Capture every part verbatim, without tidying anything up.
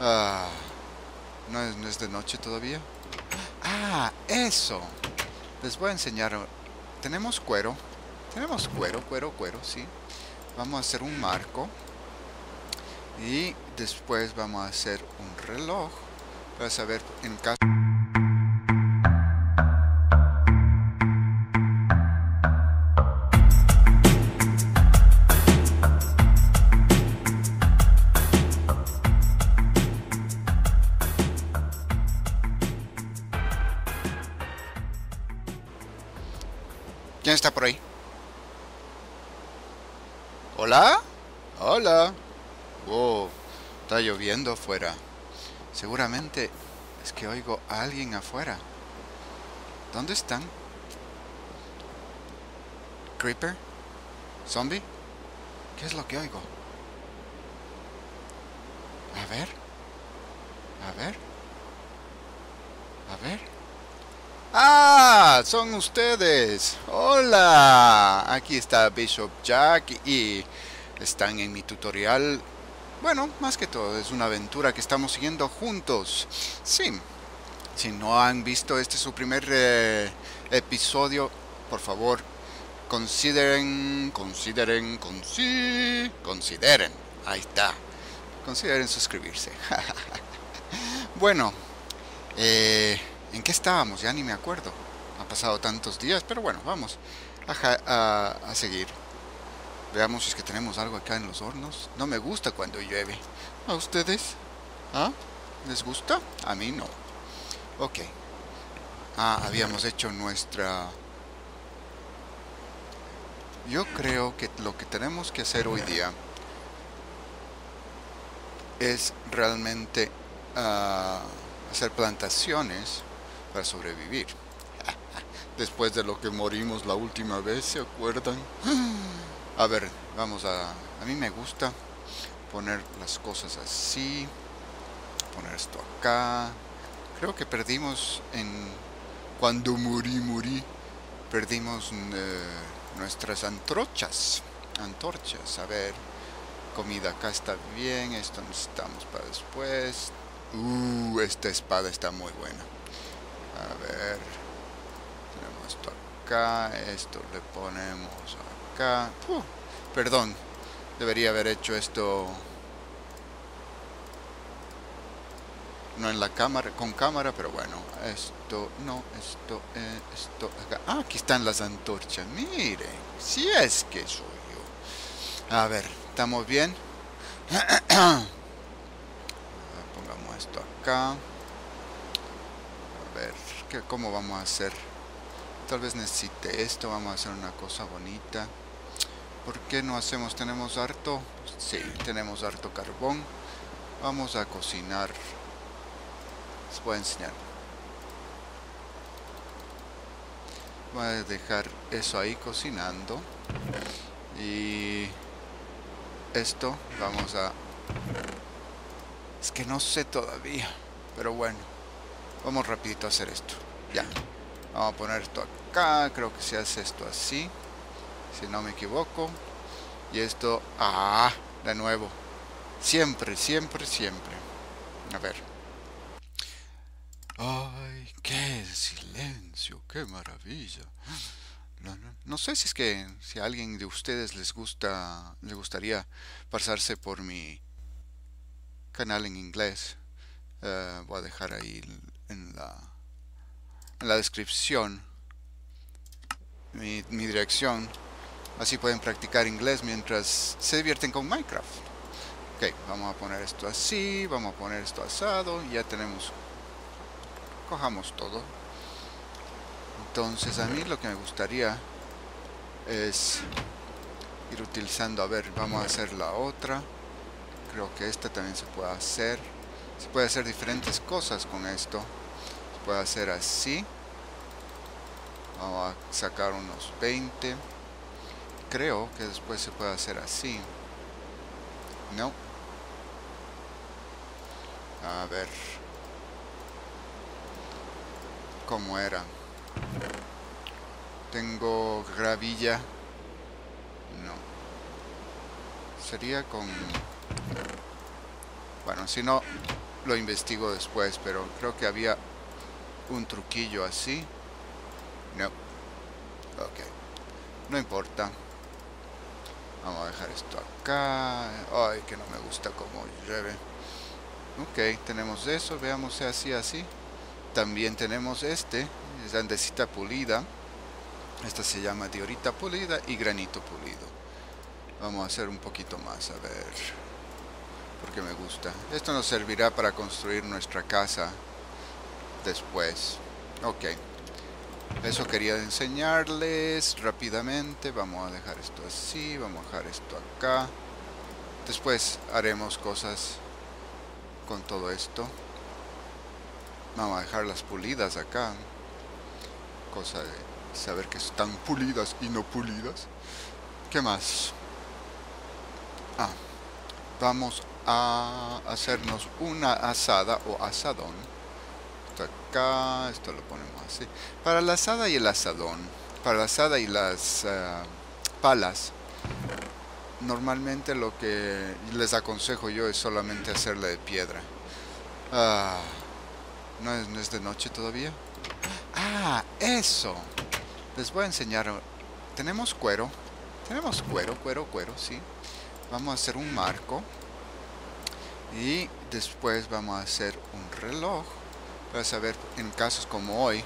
Ah, no es, no es de noche todavía. Ah, eso. Les voy a enseñar. Tenemos cuero. Tenemos cuero, cuero, cuero, sí. Vamos a hacer un marco. Y después vamos a hacer un reloj. Para saber en caso... ¿Quién está por ahí? ¿Hola? Hola. Wow, está lloviendo afuera. Seguramente es que oigo a alguien afuera. ¿Dónde están? ¿Creeper? ¿Zombie? ¿Qué es lo que oigo? A ver. A ver. A ver. ¡Ah! Son ustedes. ¡Hola! Aquí está Bishop Jack y están en mi tutorial. Bueno, más que todo, es una aventura que estamos siguiendo juntos. Sí, si no han visto este su primer eh, episodio, por favor, consideren, consideren, consi consideren, ahí está, consideren suscribirse. Bueno, eh, ¿en qué estábamos? Ya ni me acuerdo, ha pasado tantos días, pero bueno, vamos a, a, a seguir. Veamos si es que tenemos algo acá en los hornos. No me gusta cuando llueve. ¿A ustedes? ¿Ah? ¿Les gusta? A mí no. Ok. Ah, habíamos hecho nuestra... Yo creo que lo que tenemos que hacer hoy día es realmente uh, hacer plantaciones para sobrevivir. Después de lo que morimos la última vez, ¿se acuerdan? A ver, vamos a... A mí me gusta poner las cosas así. Poner esto acá. Creo que perdimos en... Cuando morí, morí. Perdimos eh, nuestras antorchas. Antorchas, a ver. Comida acá está bien. Esto necesitamos para después. Uh, esta espada está muy buena. A ver. Tenemos esto acá. Esto le ponemos acá. Uh, perdón, debería haber hecho esto no en la cámara, con cámara, pero bueno, esto no, esto, eh, esto acá. Ah, aquí están las antorchas, miren, si es que soy yo. A ver, ¿estamos bien? Pongamos esto acá. A ver, ¿qué, cómo vamos a hacer? Tal vez necesite esto, vamos a hacer una cosa bonita. ¿Por qué no hacemos? ¿Tenemos harto? Sí, tenemos harto carbón. Vamos a cocinar. Les voy a enseñar. Voy a dejar eso ahí cocinando. Y... esto vamos a... Es que no sé todavía. Pero bueno. Vamos rapidito a hacer esto. Ya. Vamos a poner esto acá. Creo que se hace esto así. Si no me equivoco. Y esto... ¡Ah! De nuevo. Siempre, siempre, siempre. A ver. ¡Ay! ¡Qué silencio! ¡Qué maravilla! No, no, no sé si es que... Si a alguien de ustedes les gusta... Le gustaría pasarse por mi... canal en inglés. Uh, voy a dejar ahí en la... en la descripción mi, mi dirección, así pueden practicar inglés mientras se divierten con Minecraft. Ok, vamos a poner esto así, vamos a poner esto asado, ya tenemos, cojamos todo. Entonces a mí lo que me gustaría es ir utilizando, a ver, vamos a hacer la otra, creo que esta también se puede hacer, se puede hacer diferentes cosas con esto. Voy a hacer así. Vamos a sacar unos veinte. Creo que después se puede hacer así. No. A ver. ¿Cómo era? Tengo gravilla. No. Sería con... Bueno, si no... lo investigo después, pero creo que había un truquillo así. No. Ok. No importa. Vamos a dejar esto acá. Ay, que no me gusta como llueve. Ok, tenemos eso. Veamos si así, así. También tenemos este. Es andesita pulida. Esta se llama diorita pulida y granito pulido. Vamos a hacer un poquito más, a ver. Porque me gusta. Esto nos servirá para construir nuestra casa después. Ok. Eso quería enseñarles rápidamente. Vamos a dejar esto así. Vamos a dejar esto acá. Después haremos cosas con todo esto. Vamos a dejar las pulidas acá. Cosa de saber que están pulidas y no pulidas. ¿Qué más? Ah, vamos a hacernos una asada o asadón. Esto acá, esto lo ponemos así. Para la asada y el asadón, para la asada y las uh, palas, normalmente lo que les aconsejo yo es solamente hacerla de piedra. Ah, ¿no es, no es de noche todavía? Ah, eso. Les voy a enseñar. Tenemos cuero. Tenemos cuero, cuero, cuero, sí. Vamos a hacer un marco. Y después vamos a hacer un reloj. Para saber, en casos como hoy,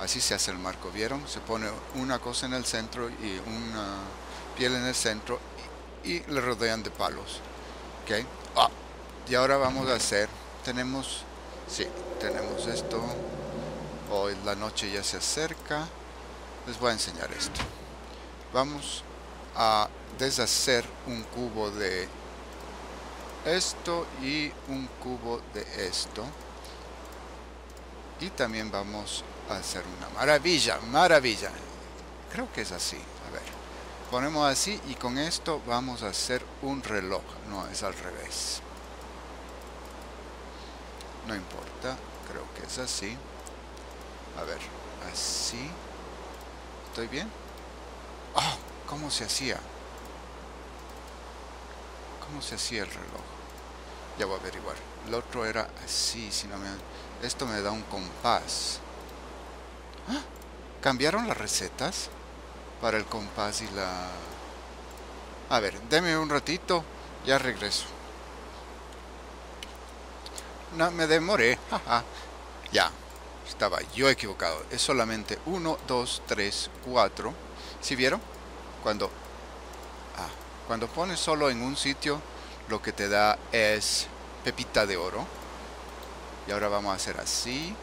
así se hace el marco, ¿vieron? Se pone una cosa en el centro y una piel en el centro. Y, y le rodean de palos. ¿Ok? Ah, y ahora vamos a hacer. Tenemos, sí, tenemos esto. Hoy la noche ya se acerca. Les voy a enseñar esto. Vamos a deshacer un cubo de esto y un cubo de esto. Y también vamos a hacer una maravilla, maravilla. Creo que es así. A ver, ponemos así y con esto vamos a hacer un reloj. No, es al revés. No importa, creo que es así. A ver, así. ¿Estoy bien? ¡Oh! ¿Cómo se hacía? ¿Cómo se hacía el reloj? Ya voy a averiguar. El otro era así, si no me... Esto me da un compás. ¿Ah? ¿Cambiaron las recetas? Para el compás y la... A ver, deme un ratito. Ya regreso. No, me demoré. Ja, ja. Ya. Estaba yo equivocado. Es solamente uno, dos, tres, cuatro. ¿Sí vieron? Cuando, ah, cuando pones solo en un sitio, lo que te da es pepita de oro. Y ahora vamos a hacer así.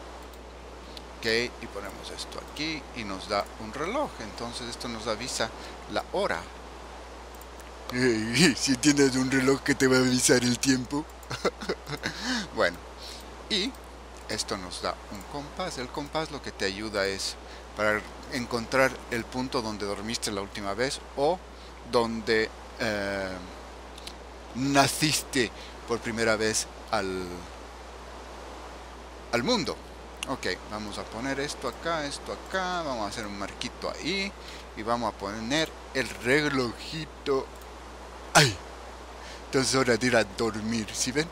Ok, y ponemos esto aquí y nos da un reloj. Entonces esto nos avisa la hora. Si tienes un reloj que te va a avisar el tiempo. Bueno, y... esto nos da un compás. El compás lo que te ayuda es para encontrar el punto donde dormiste la última vez o donde eh, naciste por primera vez al, al mundo. Ok, vamos a poner esto acá, esto acá, vamos a hacer un marquito ahí y vamos a poner el relojito. ¡Ay! Entonces ahora de ir a dormir, ¿sí ven?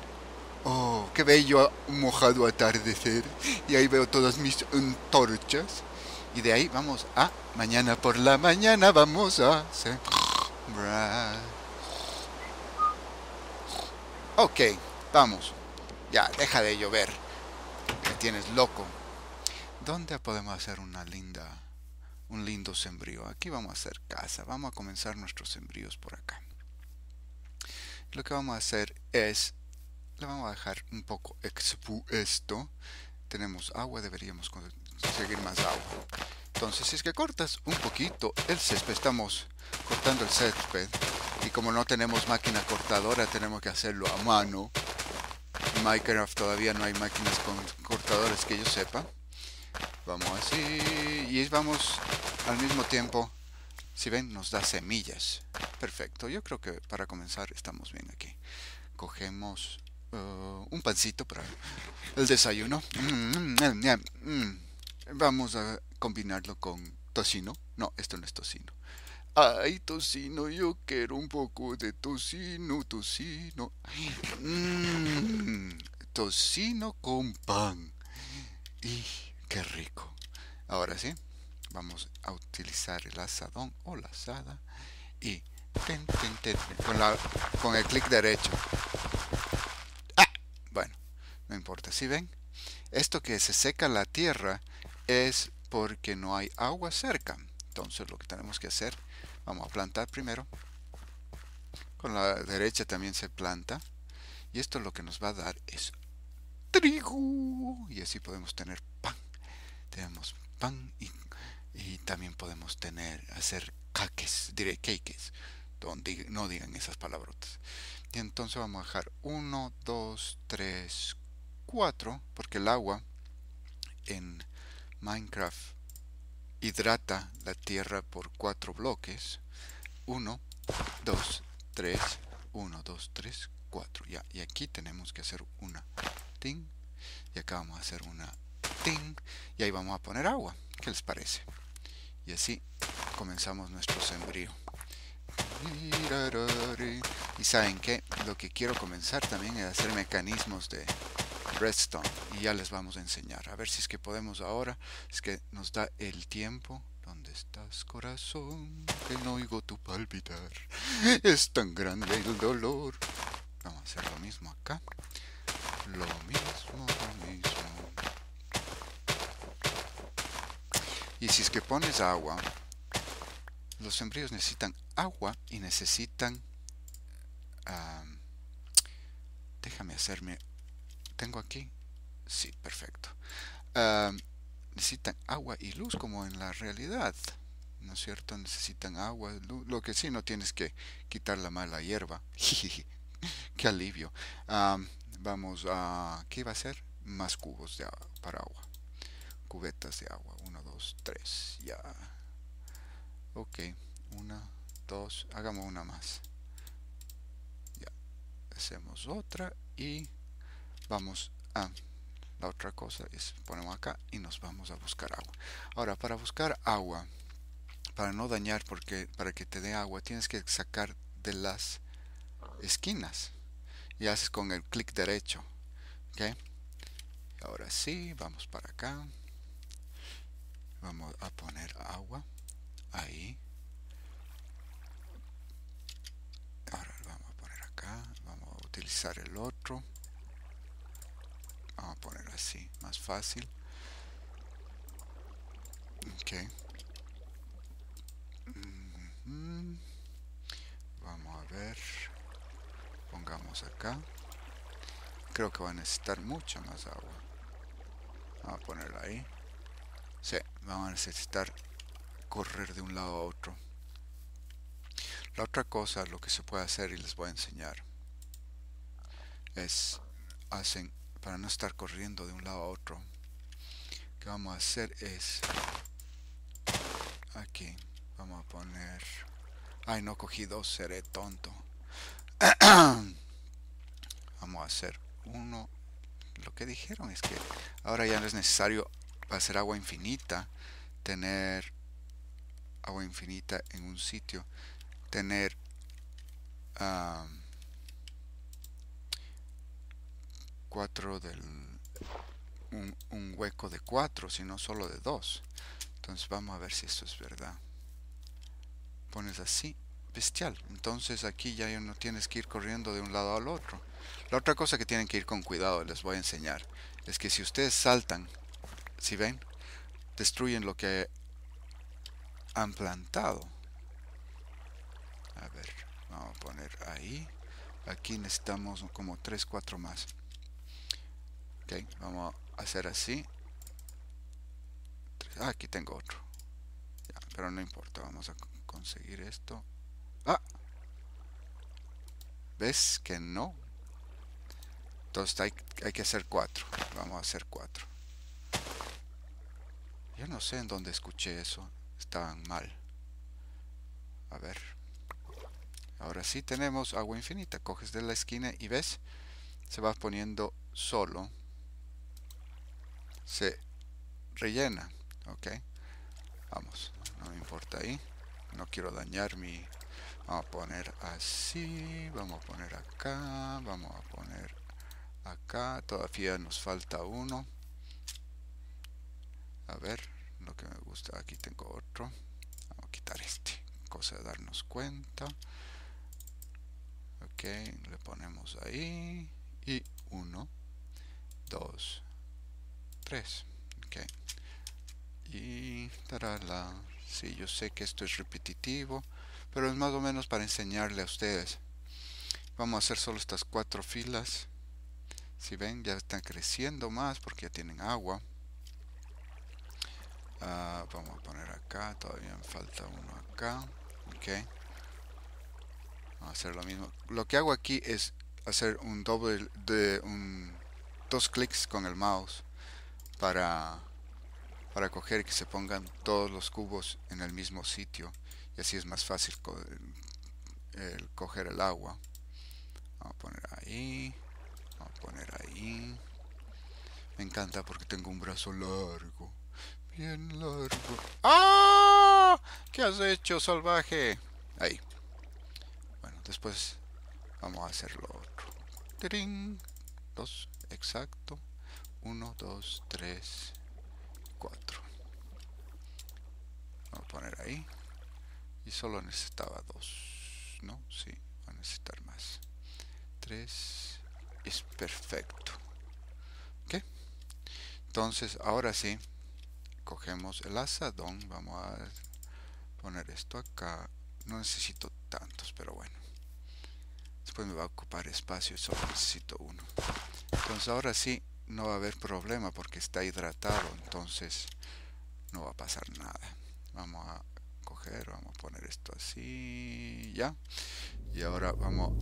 Oh, qué bello mojado atardecer. Y ahí veo todas mis antorchas. Y de ahí vamos a... mañana por la mañana vamos a... sembrar. Ok, vamos. Ya, deja de llover. Me tienes loco. ¿Dónde podemos hacer una linda... un lindo sembrío? Aquí vamos a hacer casa. Vamos a comenzar nuestros sembríos por acá. Lo que vamos a hacer es... le vamos a dejar un poco expuesto. Tenemos agua, deberíamos conseguir más agua. Entonces, si es que cortas un poquito el césped, estamos cortando el césped. Y como no tenemos máquina cortadora, tenemos que hacerlo a mano. En Minecraft todavía no hay máquinas con cortadores que yo sepa. Vamos así. Y vamos al mismo tiempo. Si ven, nos da semillas. Perfecto. Yo creo que para comenzar estamos bien aquí. Cogemos... Uh, un pancito para el desayuno. Mm, mm, mm, mm. Vamos a combinarlo con tocino. No, esto no es tocino. Ay, tocino, yo quiero un poco de tocino, tocino. Mm. tocino con pan. Y qué rico. Ahora sí, vamos a utilizar el asadón o la asada. Y ten, ten, ten, ten, con, la, con el clic derecho. ¡Ah! Bueno, no importa. ¿Sí ven? Esto que se seca la tierra es porque no hay agua cerca. Entonces lo que tenemos que hacer, vamos a plantar primero. Con la derecha también se planta. Y esto lo que nos va a dar es trigo. Y así podemos tener pan. Tenemos pan y, y también podemos tener, hacer caques, diré cakes. Donde no digan esas palabrotas. Y entonces vamos a dejar uno, dos, tres, cuatro. Porque el agua en Minecraft hidrata la tierra por cuatro bloques. uno, dos, tres, uno, dos, tres, cuatro. Ya, y aquí tenemos que hacer una tin. Y acá vamos a hacer una tin. Y ahí vamos a poner agua. ¿Qué les parece? Y así comenzamos nuestro sembrío. Y saben que lo que quiero comenzar también es hacer mecanismos de redstone. Y ya les vamos a enseñar. A ver si es que podemos ahora. Es que nos da el tiempo. ¿Dónde estás, corazón? Que no oigo tu palpitar. Es tan grande el dolor. Vamos a hacer lo mismo acá. Lo mismo, lo mismo. Y si es que pones agua. Los sembríos necesitan agua y necesitan... Um, déjame hacerme... ¿Tengo aquí? Sí, perfecto. Um, necesitan agua y luz como en la realidad, ¿no es cierto? Necesitan agua, luz. Lo que sí no tienes que quitar la mala hierba. Qué alivio. Um, vamos a... ¿Qué iba a hacer? Más cubos de agua, para agua. Cubetas de agua. Uno, dos, tres. Ya. Ok. Una, dos. Hagamos una más. Ya. Hacemos otra y... Vamos a la otra cosa, es ponemos acá y nos vamos a buscar agua. Ahora, para buscar agua, para no dañar, porque para que te dé agua tienes que sacar de las esquinas y haces con el clic derecho. ¿Okay? Ahora sí, vamos para acá, vamos a poner agua ahí. Ahora vamos a poner acá, vamos a utilizar el otro. Vamos a poner así, más fácil. Ok. Mm-hmm. Vamos a ver. Pongamos acá. Creo que va a necesitar mucho más agua. Vamos a ponerla ahí. Sí, vamos a necesitar correr de un lado a otro. La otra cosa, lo que se puede hacer y les voy a enseñar, es hacen... Para no estar corriendo de un lado a otro, que vamos a hacer es aquí vamos a poner, ay no cogí dos, seré tonto. Vamos a hacer uno. Lo que dijeron es que ahora ya no es necesario para hacer agua infinita, tener agua infinita en un sitio, tener um, cuatro del un, un hueco de cuatro, sino solo de dos. Entonces vamos a ver si esto es verdad. Pones así, bestial. Entonces aquí ya no tienes que ir corriendo de un lado al otro. La otra cosa que tienen que ir con cuidado, les voy a enseñar, es que si ustedes saltan, si ven, destruyen lo que han plantado. A ver, vamos a poner ahí. Aquí necesitamos como tres, cuatro más. Ok, vamos a hacer así. Ah, aquí tengo otro. Ya, pero no importa, vamos a conseguir esto. Ah, ¿ves que no? Entonces hay, hay que hacer cuatro. Vamos a hacer cuatro. Yo no sé en dónde escuché eso. Estaban mal. A ver. Ahora sí tenemos agua infinita. Coges de la esquina y ves, se va poniendo solo. Se rellena. Ok, vamos, no me importa ahí, no quiero dañar mi... Vamos a poner así, vamos a poner acá, vamos a poner acá todavía nos falta uno. A ver, lo que me gusta, aquí tengo otro. Vamos a quitar este, cosa de darnos cuenta. Ok, le ponemos ahí. Y uno, dos, tres. Ok. Y tarala. Sí, yo sé que esto es repetitivo, pero es más o menos para enseñarle a ustedes. Vamos a hacer solo estas cuatro filas. Si ven, ya están creciendo más porque ya tienen agua. Uh, vamos a poner acá, todavía me falta uno acá. Ok. Vamos a hacer lo mismo. Lo que hago aquí es hacer un doble de un, dos clics con el mouse para, para coger y que se pongan todos los cubos en el mismo sitio. Y así es más fácil co el, el coger el agua. Vamos a poner ahí. Vamos a poner ahí. Me encanta porque tengo un brazo largo. Bien largo. ¡Ah! ¿Qué has hecho, salvaje? Ahí. Bueno, después vamos a hacer lo otro. ¡Tirín! Dos, exacto. Uno, dos, tres, cuatro. Vamos a poner ahí. Y solo necesitaba dos. ¿No? Sí, va a necesitar más. Tres. Es perfecto. ¿Ok? Entonces, ahora sí. Cogemos el azadón, vamos a poner esto acá. No necesito tantos, pero bueno, después me va a ocupar espacio y solo necesito uno. Entonces ahora sí no va a haber problema porque está hidratado, entonces no va a pasar nada. Vamos a coger, vamos a poner esto así, ya. Y ahora vamos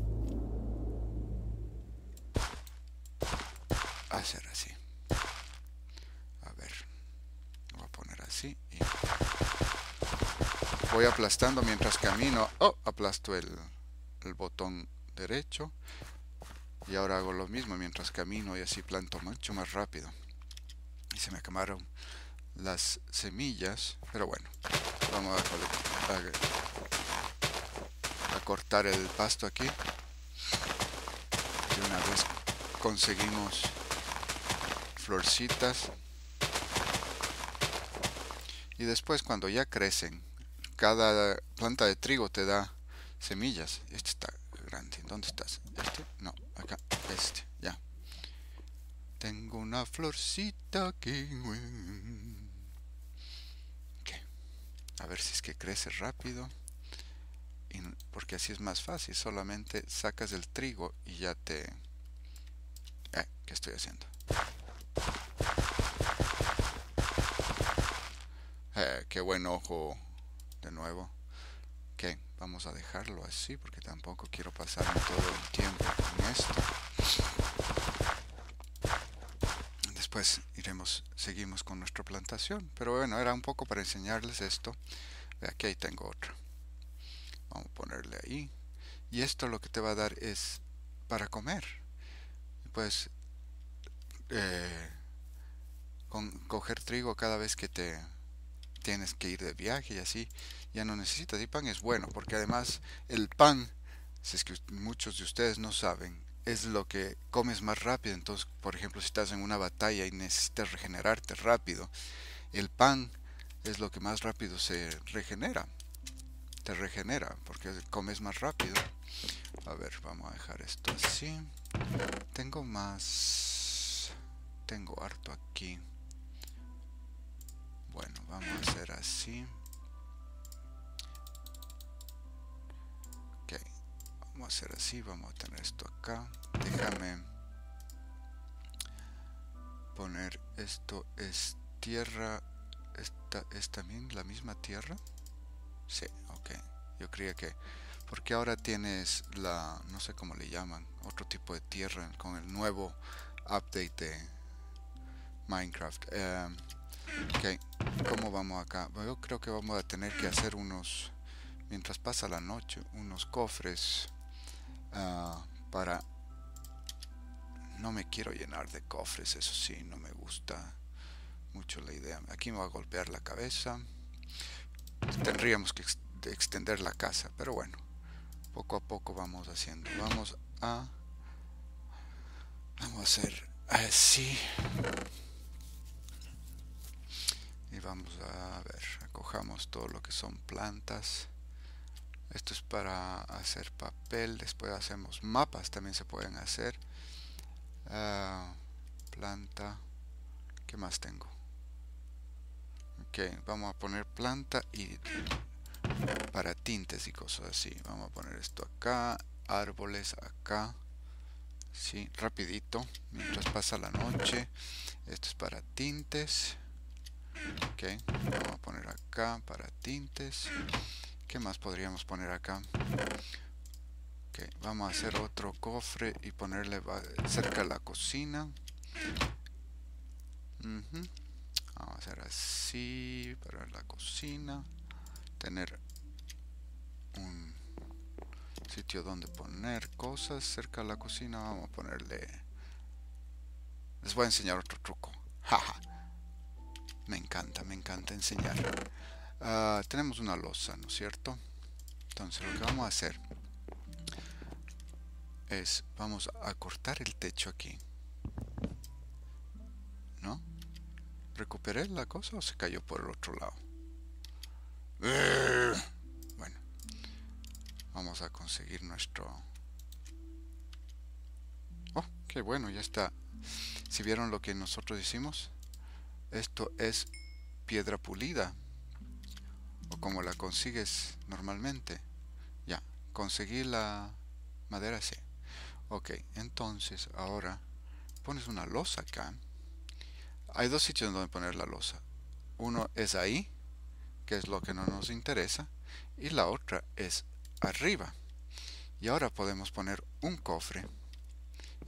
a hacer así. Así, y voy aplastando mientras camino. Oh, aplasto el, el botón derecho. Y ahora hago lo mismo mientras camino y así planto mucho más rápido. Y se me acabaron las semillas, pero bueno, vamos a, a, a cortar el pasto aquí. Y una vez conseguimos florcitas. Y después cuando ya crecen, cada planta de trigo te da semillas. Este está grande. ¿Dónde estás? Este, no, acá, este, ya. Tengo una florcita aquí. Okay. A ver si es que crece rápido. Y, porque así es más fácil. Solamente sacas el trigo y ya te... Eh, ¿qué estoy haciendo? Eh, qué buen ojo de nuevo. Ok, vamos a dejarlo así porque tampoco quiero pasarme todo el tiempo con esto. Después iremos, seguimos con nuestra plantación, pero bueno, era un poco para enseñarles esto. Aquí ahí tengo otra, vamos a ponerle ahí. Y esto lo que te va a dar es para comer. Pues eh, con coger trigo cada vez que te tienes que ir de viaje y así ya no necesitas. Y pan es bueno porque además el pan, si es que muchos de ustedes no saben, es lo que comes más rápido. Entonces, por ejemplo, si estás en una batalla y necesitas regenerarte rápido, el pan es lo que más rápido se regenera, te regenera porque comes más rápido. A ver, vamos a dejar esto así. Tengo más, tengo harto aquí. Bueno, vamos a hacer así. Ok, vamos a hacer así. Vamos a tener esto acá. Déjame poner esto. Es tierra. Esta es también la misma tierra. Sí, ok. Yo creía que... porque ahora tienes la... no sé cómo le llaman. Otro tipo de tierra con el nuevo update de Minecraft. Eh... Um, Ok, ¿cómo vamos acá? Yo creo que vamos a tener que hacer unos, mientras pasa la noche, unos cofres uh, para... No me quiero llenar de cofres, eso sí, no me gusta mucho la idea. Aquí me va a golpear la cabeza. Tendríamos que ex extender la casa, pero bueno, poco a poco vamos haciendo. Vamos a... Vamos a hacer así. Y vamos a ver, acojamos todo lo que son plantas. Esto es para hacer papel. Después hacemos mapas, también se pueden hacer. Uh, planta. ¿Qué más tengo? Ok, vamos a poner planta y para tintes y cosas así. Vamos a poner esto acá, árboles acá. Sí, rapidito, mientras pasa la noche. Esto es para tintes. Ok, vamos a poner acá para tintes. ¿Qué más podríamos poner acá? Ok, vamos a hacer otro cofre y ponerle cerca a la cocina. Uh-huh. Vamos a hacer así para la cocina. Tener un sitio donde poner cosas cerca a la cocina. Vamos a ponerle... Les voy a enseñar otro truco. Jaja. Me encanta, me encanta enseñar. Uh, tenemos una losa, ¿no es cierto? Entonces lo que vamos a hacer es, vamos a cortar el techo aquí, ¿no? ¿Recuperé la cosa o se cayó por el otro lado? Bueno, vamos a conseguir nuestro... Oh, qué bueno, ya está. ¿Sí vieron lo que nosotros hicimos? Esto es piedra pulida, o como la consigues normalmente. Ya, conseguí la madera, sí. Ok, entonces ahora pones una losa acá. Hay dos sitios donde poner la losa. Uno es ahí, que es lo que no nos interesa, y la otra es arriba. Y ahora podemos poner un cofre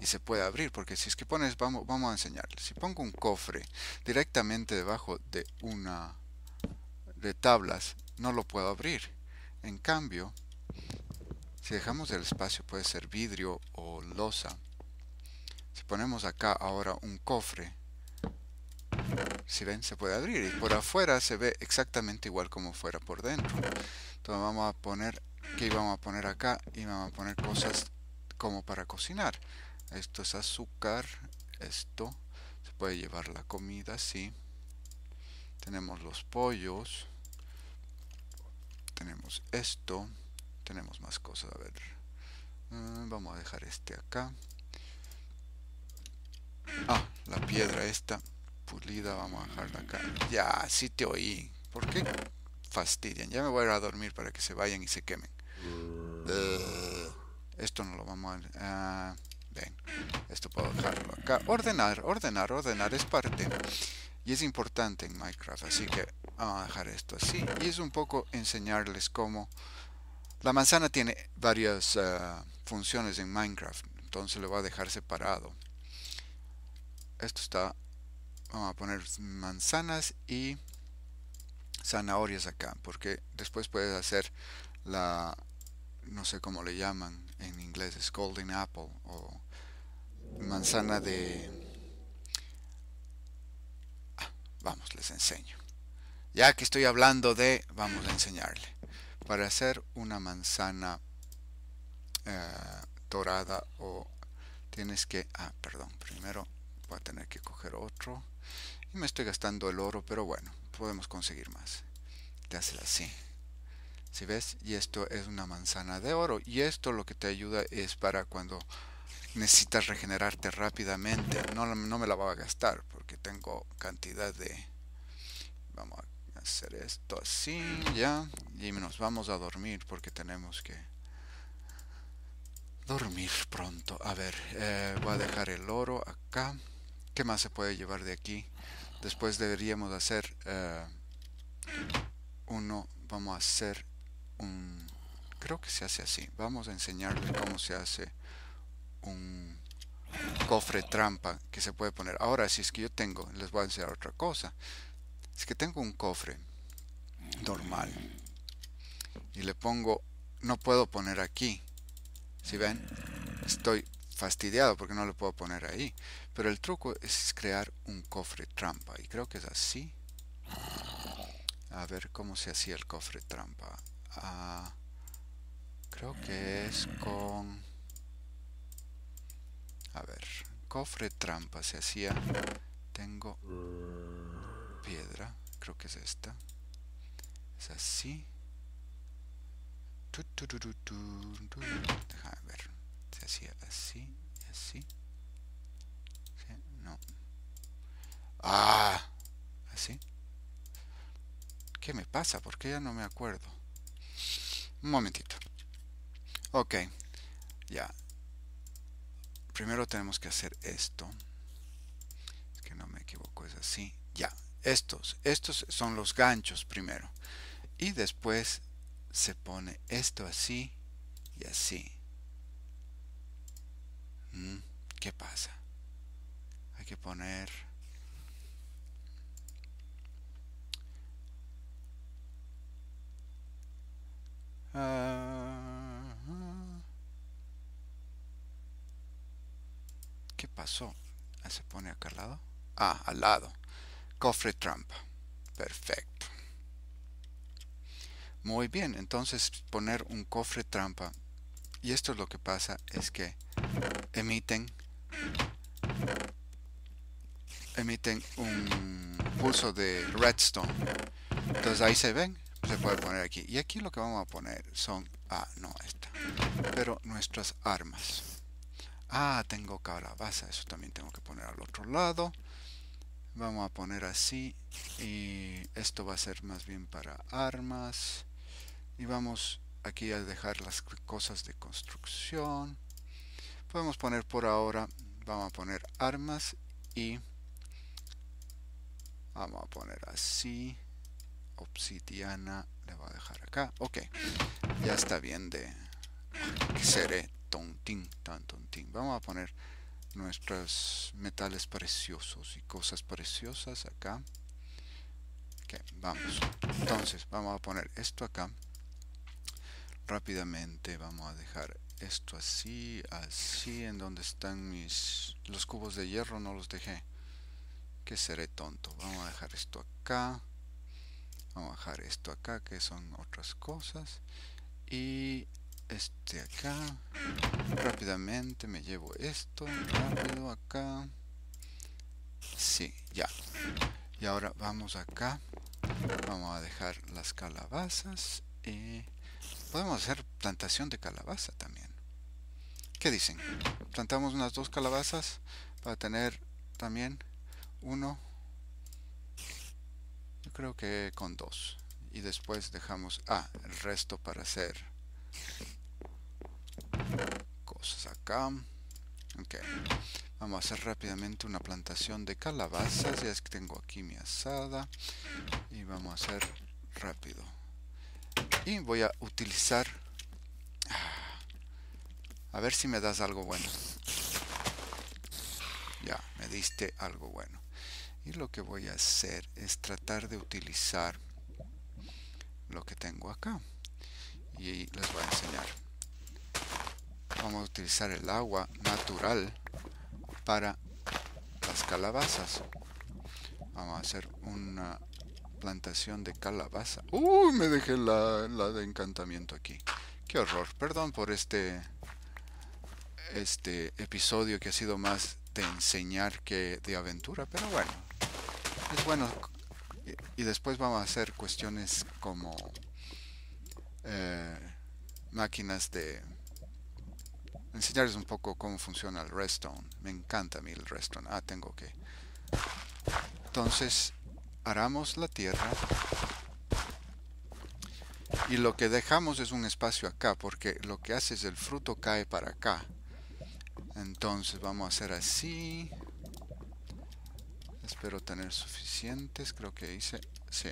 y se puede abrir, porque si es que pones, vamos, vamos a enseñarles. Si pongo un cofre directamente debajo de una... de tablas, no lo puedo abrir. En cambio, si dejamos el espacio, puede ser vidrio o losa. Si ponemos acá ahora un cofre, si ven, se puede abrir, y por afuera se ve exactamente igual como fuera por dentro. Entonces vamos a poner que vamos a poner acá, y vamos a poner cosas como para cocinar. Esto es azúcar, esto se puede llevar la comida, sí. Tenemos los pollos, tenemos esto, tenemos más cosas. A ver, vamos a dejar este acá. Ah, la piedra esta pulida, vamos a dejarla acá. Ya, sí te oí. ¿Por qué fastidian? Ya me voy a ir a dormir para que se vayan y se quemen. Esto no lo vamos a... Uh, ven, esto puedo dejarlo acá. Ordenar, ordenar, ordenar es parte... Y es importante en Minecraft, así que vamos a dejar esto así. Y es un poco enseñarles cómo... La manzana tiene varias uh, funciones en Minecraft, entonces le voy a dejar separado. Esto está... Vamos a poner manzanas y zanahorias acá, porque después puedes hacer la... No sé cómo le llaman en inglés, es golden apple o manzana de... Vamos, les enseño. Ya que estoy hablando de... Vamos a enseñarle. Para hacer una manzana eh, dorada o... Tienes que... Ah, perdón. Primero voy a tener que coger otro. Y me estoy gastando el oro, pero bueno. Podemos conseguir más. Te haces así. ¿Sí ves? Y esto es una manzana de oro. Y esto lo que te ayuda es para cuando... Necesitas regenerarte rápidamente. No, no me la voy a gastar porque tengo cantidad de... Vamos a hacer esto así, ya. Y nos vamos a dormir porque tenemos que dormir pronto. A ver, eh, voy a dejar el oro acá. ¿Qué más se puede llevar de aquí? Después deberíamos hacer eh, uno. Vamos a hacer un... Creo que se hace así. Vamos a enseñarles cómo se hace un cofre trampa que se puede poner. Ahora, si es que yo tengo, les voy a enseñar otra cosa. Es que tengo un cofre normal y le pongo, no puedo poner aquí. Si ven, estoy fastidiado porque no lo puedo poner ahí. Pero el truco es crear un cofre trampa, y creo que es así. A ver cómo se hacía el cofre trampa. Ah, creo que es con... A ver, cofre trampa se hacía. Tengo piedra, creo que es esta. Es así. Déjame ver. Se hacía así, así. ¿Sí? No. Ah, así. ¿Qué me pasa? Porque ya no me acuerdo. Un momentito. Ok, ya. Primero tenemos que hacer esto. Es que no me equivoco, es así. Ya, estos. Estos son los ganchos primero. Y después se pone esto así y así. ¿Qué pasa? Hay que poner... ¿Qué pasó? ¿Se pone acá al lado? Ah, al lado. Cofre trampa. Perfecto. Muy bien, entonces poner un cofre trampa. Y esto es lo que pasa, es que emiten emiten un pulso de redstone. Entonces ahí se ven. Se puede poner aquí, y aquí lo que vamos a poner son, ah no, esta, pero nuestras armas. Ah, tengo calabaza, eso también tengo que poner al otro lado. Vamos a poner así, y esto va a ser más bien para armas. Y vamos aquí a dejar las cosas de construcción. Podemos poner por ahora, vamos a poner armas, y vamos a poner así. Obsidiana le voy a dejar acá. Ok, ya está bien de que seré tontín, tan tontín. Vamos a poner nuestros metales preciosos y cosas preciosas acá. Ok, vamos. Entonces vamos a poner esto acá. Rápidamente vamos a dejar esto así, así. En donde están mis los cubos de hierro no los dejé. Que seré tonto. Vamos a dejar esto acá. Vamos a bajar esto acá, que son otras cosas. Y este acá. Rápidamente me llevo esto. Rápido acá. Sí, ya. Y ahora vamos acá. Vamos a dejar las calabazas. Y podemos hacer plantación de calabaza también. ¿Qué dicen? Plantamos unas dos calabazas para tener también uno... Yo creo que con dos. Y después dejamos ah, el resto para hacer cosas acá. Ok. Vamos a hacer rápidamente una plantación de calabazas. Ya es que tengo aquí mi asada. Y vamos a hacer rápido. Y voy a utilizar... A ver si me das algo bueno. Ya, me diste algo bueno. Y lo que voy a hacer es tratar de utilizar lo que tengo acá. Y les voy a enseñar. Vamos a utilizar el agua natural para las calabazas. Vamos a hacer una plantación de calabaza. ¡Uy! Me dejé la, la de encantamiento aquí. ¡Qué horror! Perdón por este, este episodio que ha sido más de enseñar que de aventura. Pero bueno. Es bueno. Y después vamos a hacer cuestiones como eh, máquinas de enseñarles un poco cómo funciona el redstone. Me encanta a mí el redstone. Ah, tengo que. Entonces aramos la tierra y lo que dejamos es un espacio acá, porque lo que hace es el fruto cae para acá. Entonces vamos a hacer así. Espero tener suficientes. Creo que hice. Sí.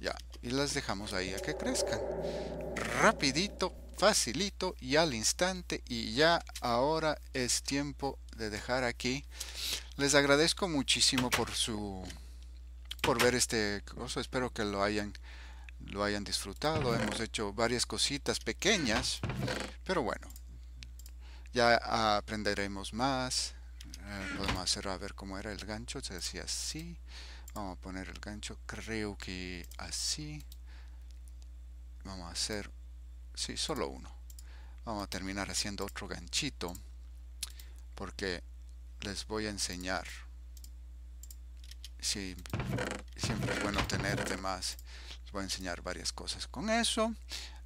Ya. Y las dejamos ahí a que crezcan. Rapidito, facilito y al instante. Y ya ahora es tiempo de dejar aquí. Les agradezco muchísimo por su... por ver este curso. Espero que lo hayan... lo hayan disfrutado. Hemos hecho varias cositas pequeñas. Pero bueno. Ya aprenderemos más. Eh, podemos hacer a ver cómo era el gancho. Se decía así. Vamos a poner el gancho. Creo que así. Vamos a hacer... Sí, solo uno. Vamos a terminar haciendo otro ganchito. Porque les voy a enseñar. Sí, siempre es bueno tener demás. Les voy a enseñar varias cosas con eso.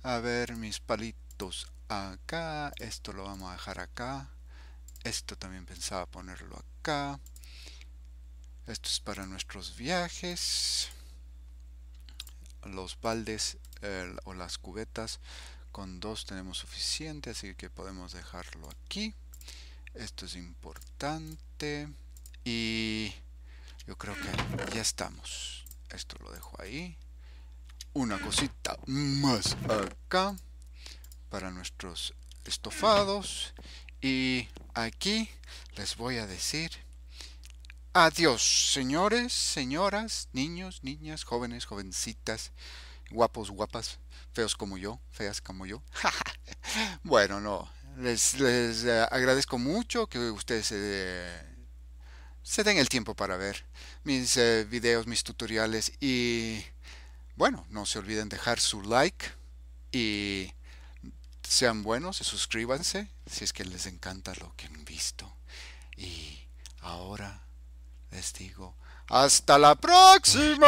A ver, mis palitos acá. Esto lo vamos a dejar acá. Esto también pensaba ponerlo acá. Esto es para nuestros viajes. Los baldes eh, o las cubetas con dos tenemos suficiente, así que podemos dejarlo aquí. Esto es importante. Y yo creo que ya estamos. Esto lo dejo ahí. Una cosita más acá para nuestros estofados. Y aquí les voy a decir adiós, señores, señoras, niños, niñas, jóvenes, jovencitas, guapos, guapas, feos como yo, feas como yo. Bueno, no, les, les eh, agradezco mucho que ustedes eh, se den el tiempo para ver mis eh, videos, mis tutoriales. Y bueno, no se olviden dejar su like y sean buenos, suscríbanse si es que les encanta lo que han visto. Y ahora les digo, ¡hasta la próxima!